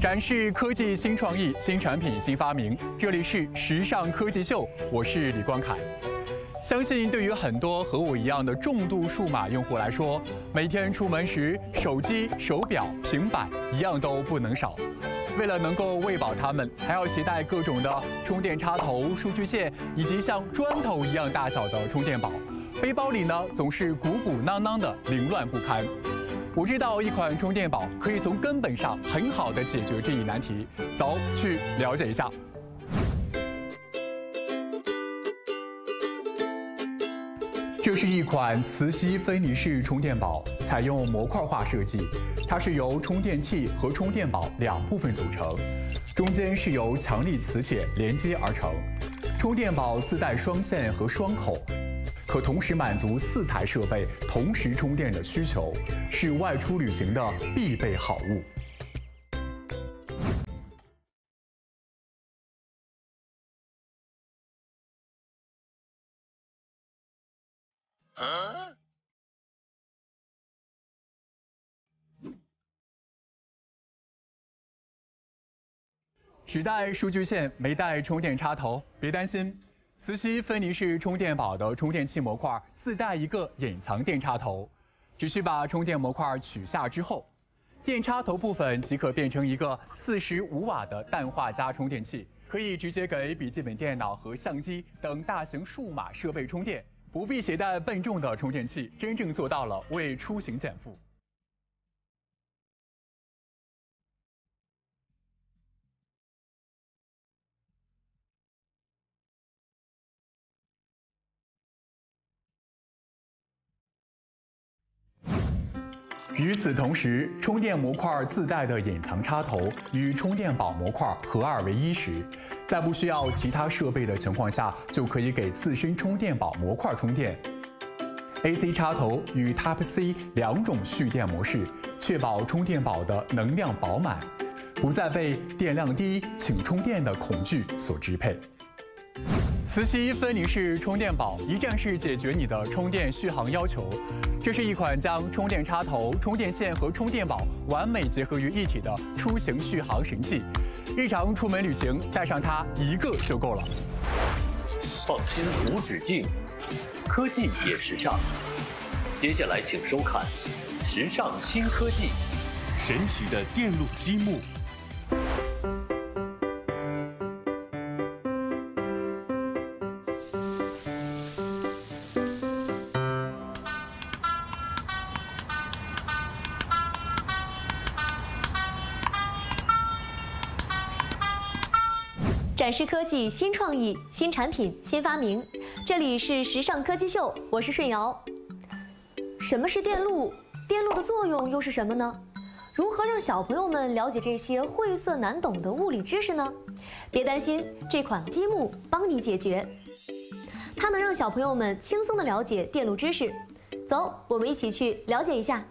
展示科技新创意、新产品、新发明，这里是时尚科技秀，我是李光凯。相信对于很多和我一样的重度数码用户来说，每天出门时，手机、手表、平板一样都不能少。为了能够喂饱它们，还要携带各种的充电插头、数据线，以及像砖头一样大小的充电宝。背包里呢，总是鼓鼓囊囊的，凌乱不堪。 我知道一款充电宝可以从根本上很好的解决这一难题，走去了解一下。这是一款磁吸分离式充电宝，采用模块化设计，它是由充电器和充电宝两部分组成，中间是由强力磁铁连接而成。充电宝自带双线和双口。 可同时满足4台设备同时充电的需求，是外出旅行的必备好物。只带数据线，没带充电插头，别担心。 磁吸分离式充电宝的充电器模块自带一个隐藏电插头，只需把充电模块取下之后，电插头部分即可变成一个45瓦的氮化镓充电器，可以直接给笔记本电脑和相机等大型数码设备充电，不必携带笨重的充电器，真正做到了为出行减负。 与此同时，充电模块自带的隐藏插头与充电宝模块合二为一时，在不需要其他设备的情况下，就可以给自身充电宝模块充电。AC 插头与 Type-C 2种蓄电模式，确保充电宝的能量饱满，不再被电量低请充电的恐惧所支配。 磁吸分离式充电宝一站式解决你的充电续航要求。这是一款将充电插头、充电线和充电宝完美结合于一体的出行续航神器。日常出门旅行，带上它一个就够了。放心无止境，科技也时尚。接下来请收看《时尚新科技》，神奇的电路积木。 展示科技新创意、新产品、新发明。这里是时尚科技秀，我是顺瑶。什么是电路？电路的作用又是什么呢？如何让小朋友们了解这些晦涩难懂的物理知识呢？别担心，这款积木帮你解决。它能让小朋友们轻松地了解电路知识。走，我们一起去了解一下。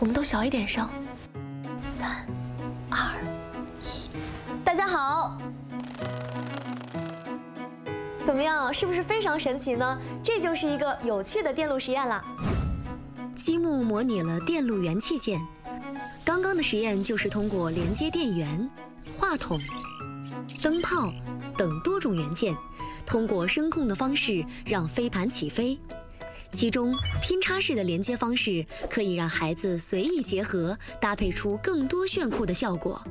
我们都小一点声。3、2、1，大家好。怎么样，是不是非常神奇呢？这就是一个有趣的电路实验啦。积木模拟了电路元器件，刚刚的实验就是通过连接电源、话筒、灯泡等多种元件，通过声控的方式让飞盘起飞。 其中，拼插式的连接方式可以让孩子随意结合，搭配出更多炫酷的效果。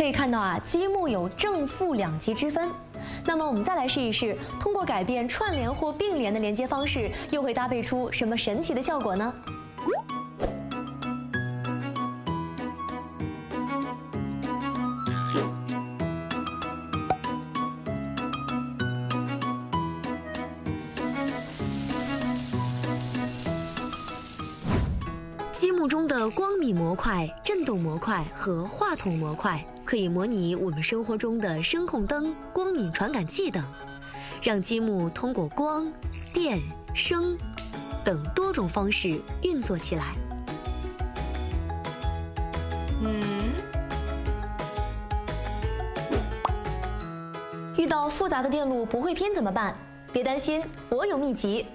可以看到啊，积木有正负两极之分。那么我们再来试一试，通过改变串联或并联的连接方式，又会搭配出什么神奇的效果呢？ 积木中的光敏模块、振动模块和话筒模块可以模拟我们生活中的声控灯、光敏传感器等，让积木通过光、电、声等多种方式运作起来。遇到复杂的电路不会拼怎么办？别担心，我有秘籍。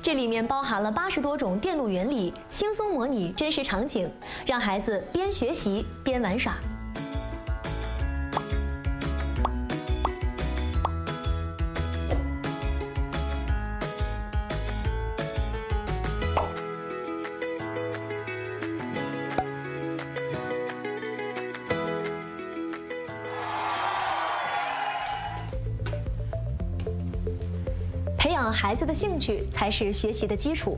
这里面包含了80多种电路原理，轻松模拟真实场景，让孩子边学习边玩耍。培养孩子的兴趣才是学习的基础。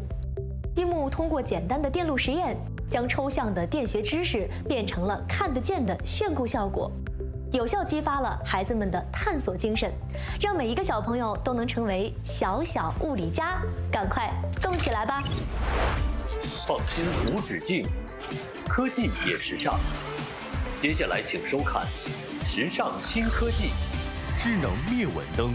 积木通过简单的电路实验，将抽象的电学知识变成了看得见的炫酷效果，有效激发了孩子们的探索精神，让每一个小朋友都能成为小小物理家。赶快动起来吧！创新无止境，科技也时尚。接下来请收看《时尚新科技》，智能灭蚊灯。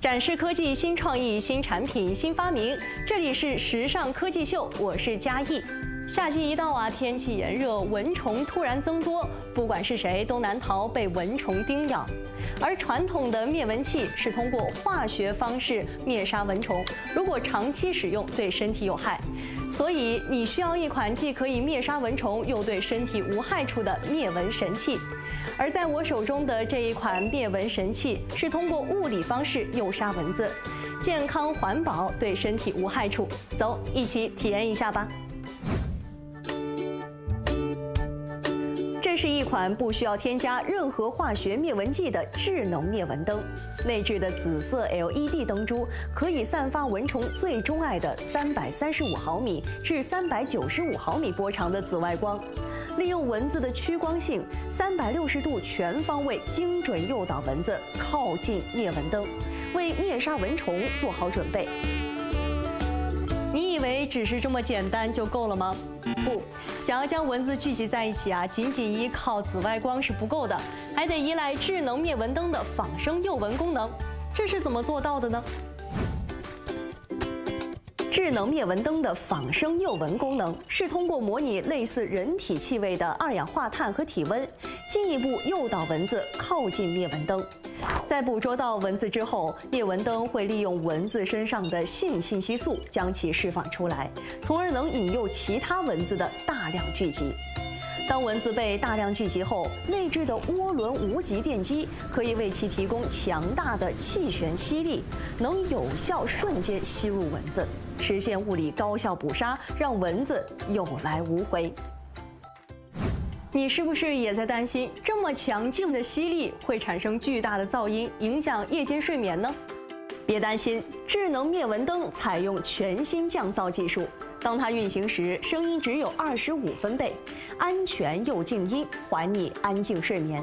展示科技新创意、新产品、新发明，这里是时尚科技秀，我是佳艺。夏季一到啊，天气炎热，蚊虫突然增多，不管是谁都难逃被蚊虫叮咬。而传统的灭蚊器是通过化学方式灭杀蚊虫，如果长期使用，对身体有害。所以你需要一款既可以灭杀蚊虫，又对身体无害处的灭蚊神器。 而在我手中的这一款灭蚊神器是通过物理方式诱杀蚊子，健康环保，对身体无害处。走，一起体验一下吧。这是一款不需要添加任何化学灭蚊剂的智能灭蚊灯，内置的紫色 LED 灯珠可以散发蚊虫最钟爱的335毫米至395毫米波长的紫外光。 利用蚊子的趋光性，360度全方位精准诱导蚊子靠近灭蚊灯，为灭杀蚊虫做好准备。你以为只是这么简单就够了吗？不，想要将蚊子聚集在一起啊，仅仅依靠紫外光是不够的，还得依赖智能灭蚊灯的仿生诱蚊功能。这是怎么做到的呢？ 智能灭蚊灯的仿生诱蚊功能是通过模拟类似人体气味的二氧化碳和体温，进一步诱导蚊子靠近灭蚊灯。在捕捉到蚊子之后，灭蚊灯会利用蚊子身上的性信息素将其释放出来，从而能引诱其他蚊子的大量聚集。当蚊子被大量聚集后，内置的涡轮无级电机可以为其提供强大的气旋吸力，能有效瞬间吸入蚊子。 实现物理高效捕杀，让蚊子有来无回。你是不是也在担心，这么强劲的吸力会产生巨大的噪音，影响夜间睡眠呢？别担心，智能灭蚊灯采用全新降噪技术，当它运行时，声音只有25分贝，安全又静音，还你安静睡眠。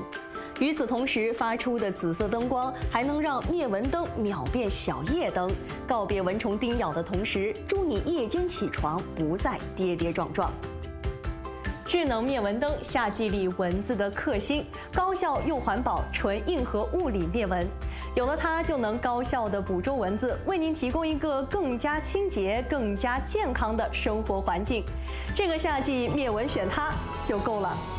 与此同时，发出的紫色灯光还能让灭蚊灯秒变小夜灯，告别蚊虫叮咬的同时，助你夜间起床不再跌跌撞撞。智能灭蚊灯，夏季里蚊子的克星，高效又环保，纯硬核物理灭蚊。有了它，就能高效地捕捉蚊子，为您提供一个更加清洁、更加健康的生活环境。这个夏季灭蚊选它就够了。